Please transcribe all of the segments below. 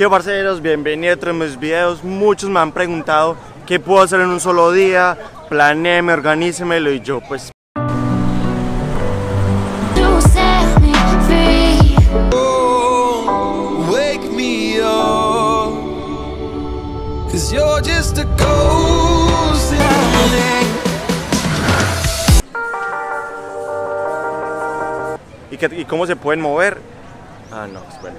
¿Qué parceros? Bienvenidos a mis videos. Muchos me han preguntado qué puedo hacer en un solo día. Planéeme, organícemelo y yo pues... ¿Y cómo se pueden mover? Ah, no, espera.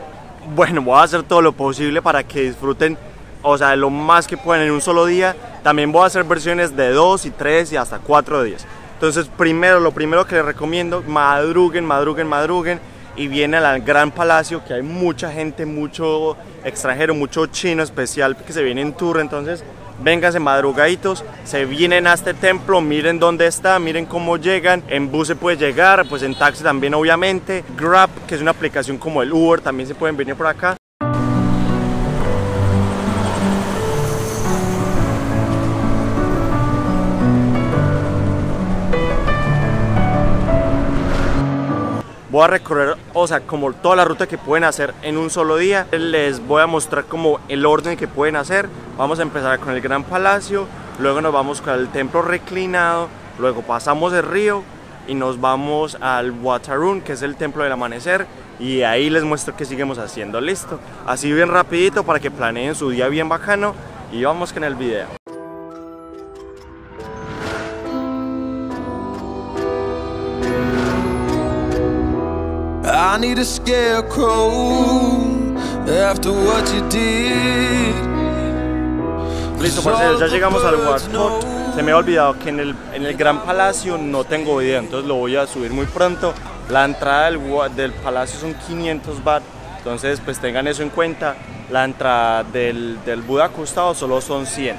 Bueno, voy a hacer todo lo posible para que disfruten, o sea, lo más que puedan en un solo día. También voy a hacer versiones de 2 y 3 y hasta 4 días. Entonces, lo primero que les recomiendo, madruguen. Y vienen al Gran Palacio, que hay mucha gente, mucho extranjero, mucho chino especial que se viene en tour. Entonces, vénganse madrugaditos, se vienen a este templo, miren dónde está, miren cómo llegan. En bus se puede llegar, pues en taxi también obviamente. Grab, que es una aplicación como el Uber, también se pueden venir por acá. Voy a recorrer, o sea, como toda la ruta que pueden hacer en un solo día. Les voy a mostrar como el orden que pueden hacer. Vamos a empezar con el Gran Palacio, luego nos vamos con el templo reclinado, luego pasamos el río y nos vamos al Wat Arun, que es el templo del amanecer, y ahí les muestro qué seguimos haciendo. Listo, así bien rapidito para que planeen su día bien bacano y vamos con el video. I need a scarecrow after what you did. Listo, parceros, ya llegamos al Wat Pho. Se me ha olvidado que en el Gran Palacio no tengo video, entonces lo voy a subir muy pronto. La entrada del palacio son 500 baht, entonces pues tengan eso en cuenta. La entrada del Buda acostado solo son 100.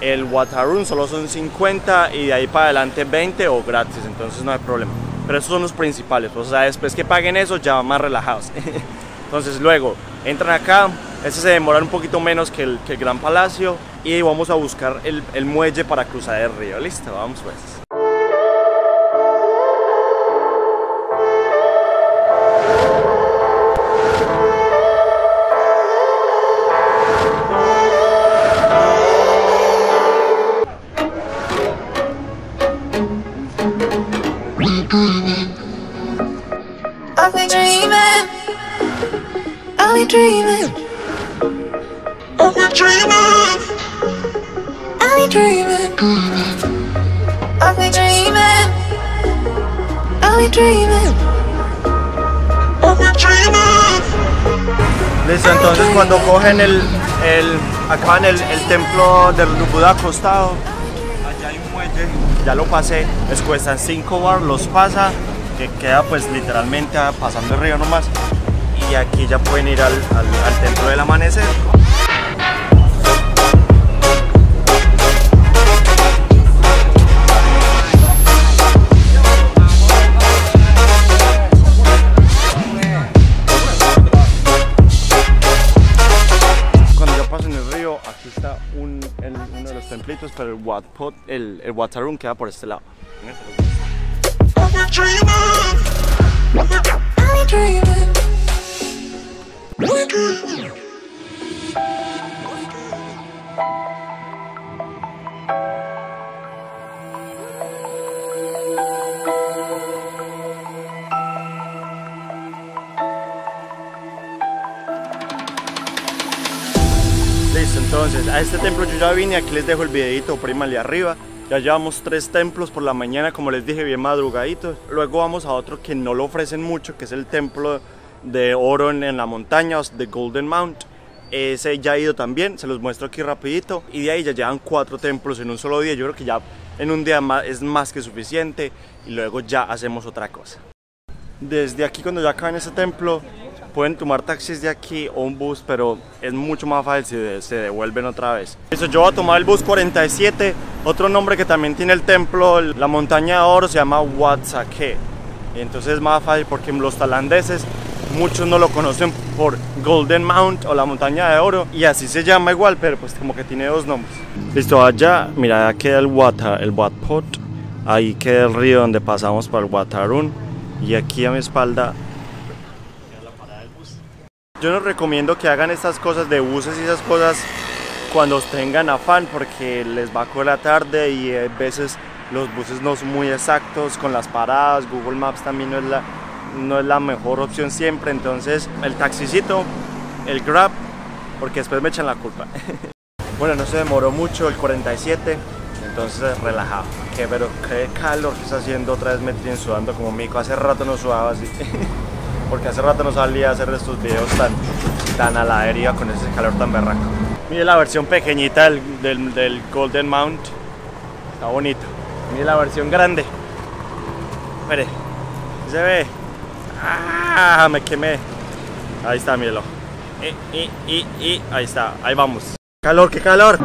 El Wat Arun solo son 50 y de ahí para adelante 20 o gratis, entonces no hay problema. Pero esos son los principales, o sea, después que paguen eso ya van más relajados. Entonces luego entran acá, este se demora un poquito menos que el Gran Palacio y vamos a buscar el muelle para cruzar el río. Listo, vamos pues. Listo, entonces cuando cogen acá en el templo del Buda acostado, allá hay un muelle, ya lo pasé, les cuestan 5 bar, los pasa, que queda pues literalmente pasando el río nomás. Y aquí ya pueden ir al templo del amanecer. Cuando ya pasen el río, aquí está uno de los templitos, pero el Wat Arun queda por este lado. Listo, entonces a este templo yo ya vine, aquí les dejo el videito prima de arriba. Ya llevamos 3 templos por la mañana, como les dije, bien madrugaditos. Luego vamos a otro que no lo ofrecen mucho, que es el templo de oro en la montaña, de Golden Mount. Ese ya he ido también, se los muestro aquí rapidito. Y de ahí ya llevan 4 templos en un solo día. Yo creo que ya en un día más es más que suficiente. Y luego ya hacemos otra cosa. Desde aquí, cuando ya acaban este templo, pueden tomar taxis de aquí o un bus, pero es mucho más fácil si se devuelven otra vez. Eso, yo voy a tomar el bus 47. Otro nombre que también tiene el templo, la montaña de oro, se llama Wat Saket. Y entonces es más fácil porque los tailandeses muchos no lo conocen por Golden Mount o la montaña de oro, y así se llama igual, pero pues como que tiene 2 nombres. Listo, allá, mira, allá queda el Wat Pho, ahí queda el río donde pasamos para el Wat Arun, y aquí a mi espalda. Yo no recomiendo que hagan estas cosas de buses y esas cosas cuando tengan afán, porque les va con la tarde y a veces los buses no son muy exactos con las paradas. Google Maps también no es la mejor opción siempre. Entonces el taxicito, el Grab, porque después me echan la culpa. Bueno, no se demoró mucho el 47, entonces relajado. Pero qué calor que está haciendo. Otra vez me tienen sudando como mico. Hace rato no sudaba así, porque hace rato no salía a hacer estos videos tan a la deriva con ese calor tan berraco. Mire la versión pequeñita del Golden Mount, está bonito. Mire la versión grande. Mire, se ve. ¡Ah! Me quemé. Ahí está, mírelo. Ahí está, ahí vamos. ¡Calor, qué calor!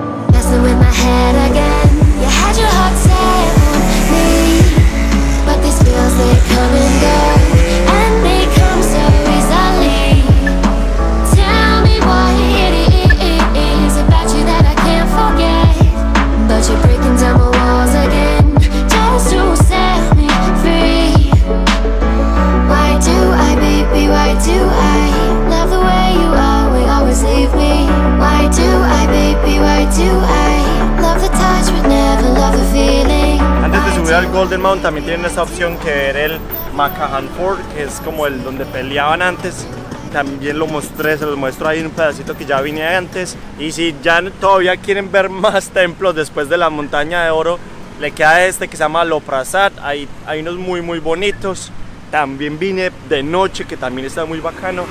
Golden Mount también tienen esta opción que ver el Macahan Fort, que es como el donde peleaban antes. También lo mostré, se los muestro ahí en un pedacito que ya vine antes. Y si ya todavía quieren ver más templos después de la montaña de oro, le queda este que se llama Loprasat. Hay unos muy bonitos. También vine de noche, que también está muy bacano.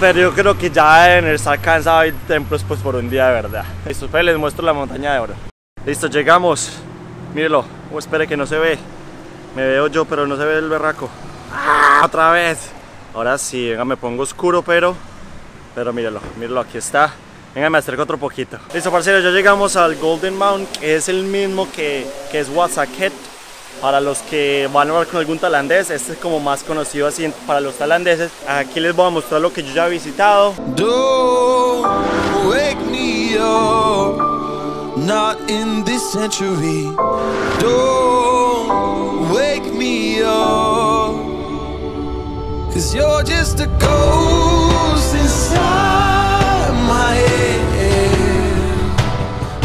Pero yo creo que ya deben estar cansados de templos pues por un día de verdad. Listo, pues les muestro la montaña de oro. Listo, llegamos. Mírelo, espere que no se ve. Me veo yo, pero no se ve el berraco. ¡Ah! Otra vez. Ahora sí, venga, me pongo oscuro, pero mírelo, aquí está. Venga, me acerco otro poquito. Listo, parceros, ya llegamos al Golden Mount, que es el mismo que es Wat Saket. Para los que van a hablar con algún tailandés, este es como más conocido así para los tailandeses. Aquí les voy a mostrar lo que yo ya he visitado. Don't wake me up. Not in this century. Don't wake me up. 'Cause you're just a ghost inside my head.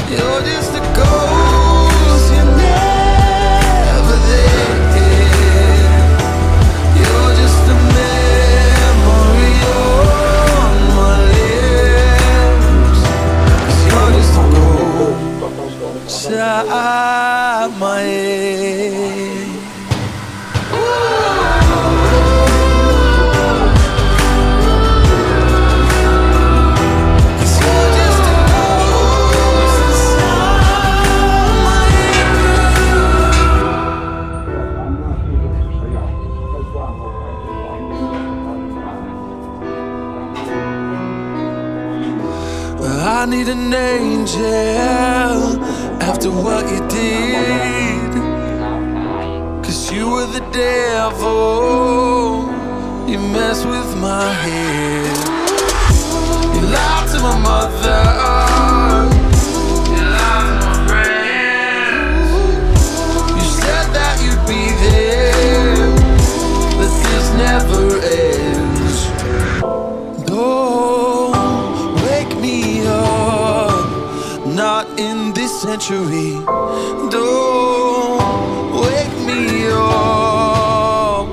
You're just a ghost, you're never there. You're just a memory on my lips. 'Cause you're just a ghost. I need an angel. After what you did, 'cause you were the devil. You messed with my head. You lied to my mother. You lied to my friends. You said that you'd be there, but this never ends. Don't wake me up, not in century, don't wake me up,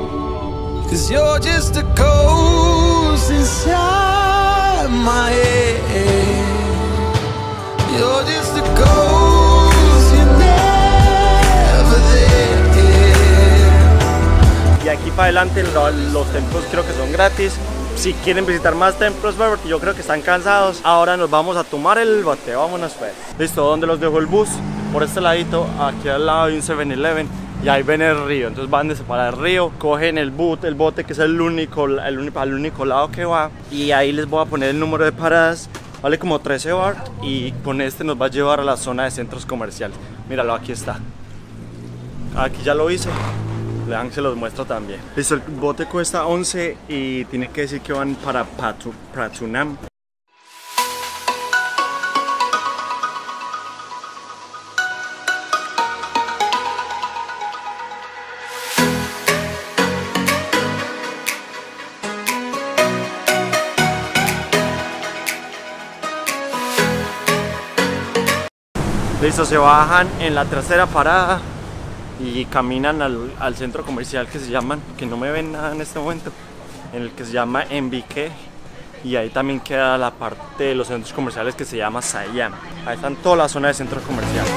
'cause you're just a ghost inside my head, you're just a ghost. Y aquí para adelante los templos creo que son gratis. Si quieren visitar más templos, porque yo creo que están cansados. Ahora nos vamos a tomar el bateo, vámonos pues. Listo, ¿dónde los dejó el bus? Por este ladito, aquí al lado hay un 7-Eleven y ahí ven el río. Entonces van para el río, cogen el bote que es el único lado que va. Y ahí les voy a poner el número de paradas, vale como 13 baht. Y con este nos va a llevar a la zona de centros comerciales. Míralo, aquí está. Aquí ya lo hice. Se los muestro también. Listo, el bote cuesta 11 y tiene que decir que van para Pratunam. Listo, se bajan en la tercera parada y caminan al centro comercial que no me ven nada en este momento, en el que se llama MBK, y ahí también queda la parte de los centros comerciales que se llama Siam. Ahí están toda la zona de centros comerciales.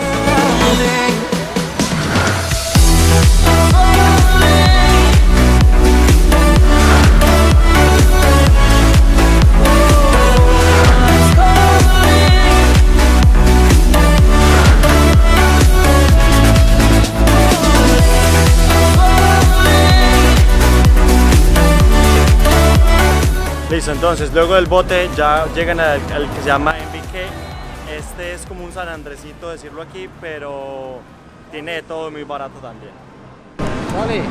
Listo, entonces luego del bote ya llegan al que se llama MBK. Este es como un San Andresito, decirlo aquí, pero tiene de todo, muy barato también. Vale.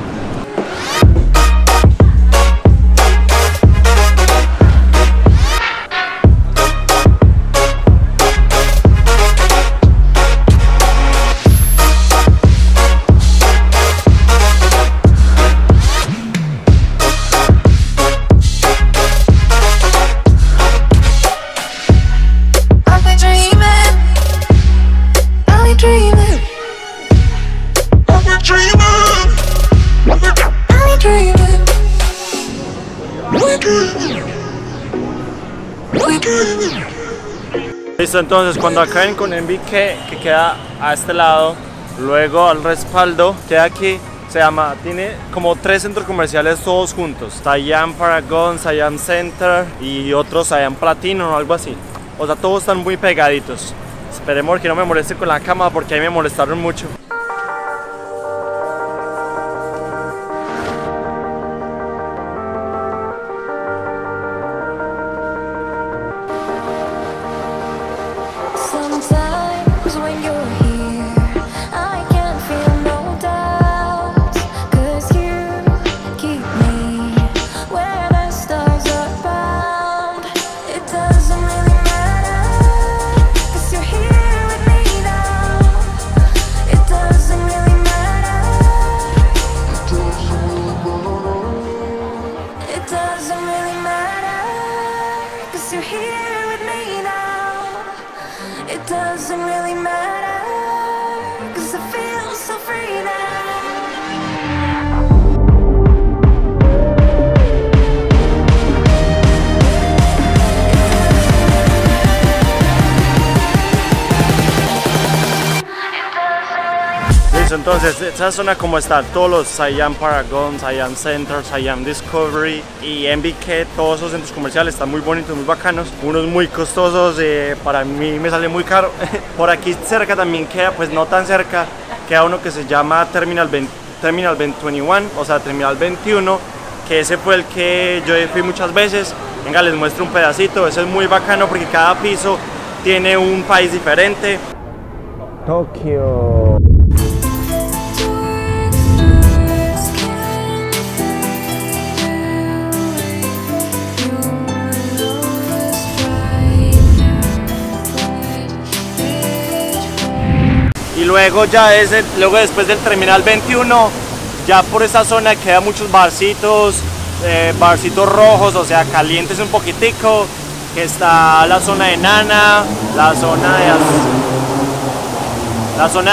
Listo, entonces cuando acaben con MBK, que queda a este lado, luego al respaldo, queda aquí, se llama, tiene como 3 centros comerciales todos juntos: Siam Paragon, Siam Center y otro Siam Platinum o algo así. O sea, todos están muy pegaditos. Esperemos que no me moleste con la cámara porque ahí me molestaron mucho. Entonces, esa zona como está, todos los Siam Paragon, Siam Center, Siam Discovery y MBK, todos esos centros comerciales están muy bonitos, muy bacanos, unos muy costosos, para mí me sale muy caro. Por aquí cerca también queda, pues no tan cerca, queda uno que se llama Terminal 21, o sea Terminal 21, que ese fue el que yo fui muchas veces. Venga, les muestro un pedacito. Ese es muy bacano porque cada piso tiene un país diferente. Tokio. Y luego ya es luego después del Terminal 21, ya por esta zona quedan muchos barcitos, barcitos rojos, o sea calientes un poquitico, que está la zona de Nana, la zona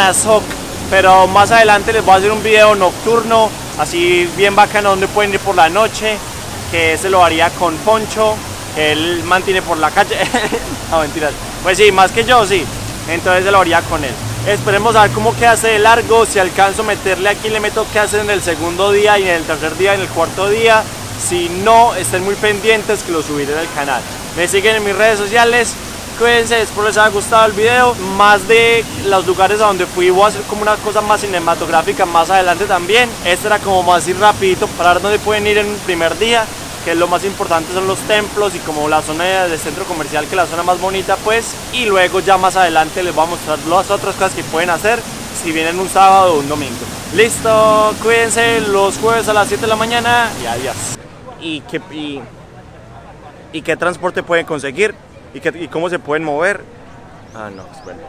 de Sok. Pero más adelante les voy a hacer un video nocturno, así bien bacano, donde pueden ir por la noche, que se lo haría con Poncho, que él mantiene por la calle. No, mentiras. Pues sí, más que yo, sí. Entonces se lo haría con él. Esperemos a ver cómo queda de largo, si alcanzo a meterle aquí, le meto que hace en el segundo día y en el tercer día, en el cuarto día. Si no, estén muy pendientes que lo subiré en el canal. Me siguen en mis redes sociales, cuídense, espero les haya gustado el video. Más de los lugares a donde fui, voy a hacer como una cosa más cinematográfica más adelante también. Este era como más ir rapidito para ver dónde pueden ir en un primer día, que lo más importante son los templos y como la zona del centro comercial, que es la zona más bonita, pues. Y luego ya más adelante les voy a mostrar las otras cosas que pueden hacer si vienen un sábado o un domingo. Listo, cuídense, los jueves a las 7 de la mañana y adiós. ¿Y qué transporte pueden conseguir? ¿Y cómo se pueden mover? Ah, no, bueno.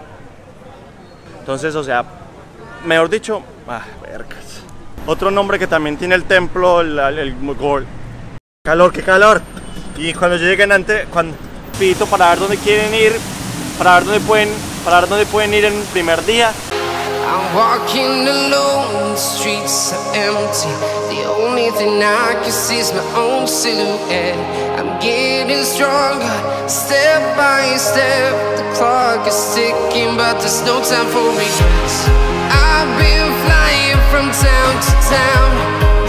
Entonces, o sea, mejor dicho, vergas. Otro nombre que también tiene el templo, el Golden. Calor, qué calor. Y cuando lleguen antes, cuando pito para ver dónde quieren ir, para ver dónde pueden para ver dónde pueden ir en el primer día. I'm walking alone, the streets are empty. The only thing I can see is my own silhouette. I'm getting stronger, step by step. The clock is ticking, but there's no time for regrets. I've been flying from town to town.